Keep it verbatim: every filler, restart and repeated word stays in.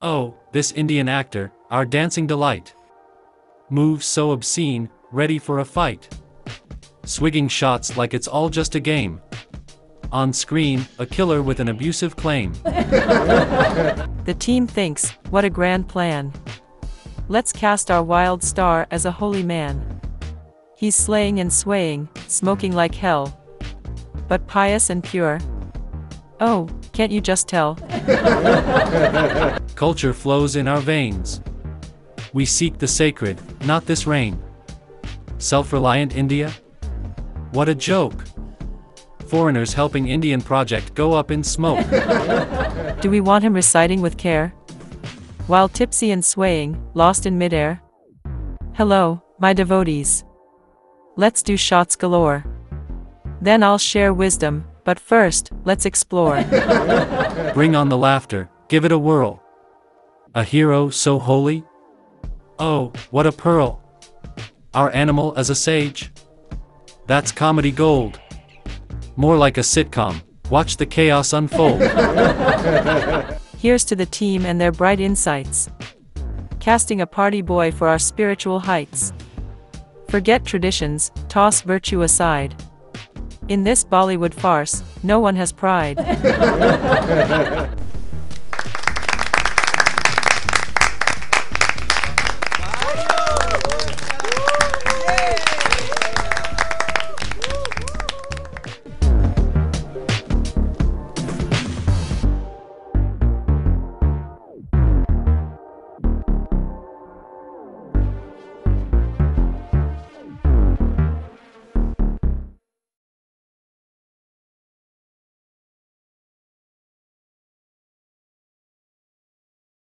Oh, this Indian actor, our dancing delight. Moves so obscene, ready for a fight. Swigging shots like it's all just a game. On screen, a killer with an abusive claim. The team thinks, what a grand plan. Let's cast our wild star as a holy man. He's slaying and swaying, smoking like hell. But pious and pure. Oh, can't you just tell? Culture flows in our veins. We seek the sacred, not this reign. Self-reliant India? What a joke. Foreigners helping Indian project go up in smoke. Do we want him reciting with care? While tipsy and swaying, lost in midair? Hello, my devotees. Let's do shots galore. Then I'll share wisdom, but first, let's explore. Bring on the laughter, give it a whirl. A hero so holy? Oh, what a pearl. Our animal as a sage? That's comedy gold. More like a sitcom, watch the chaos unfold. Here's to the team and their bright insights. Casting a party boy for our spiritual heights. Forget traditions, toss virtue aside. In this Bollywood farce, no one has pride.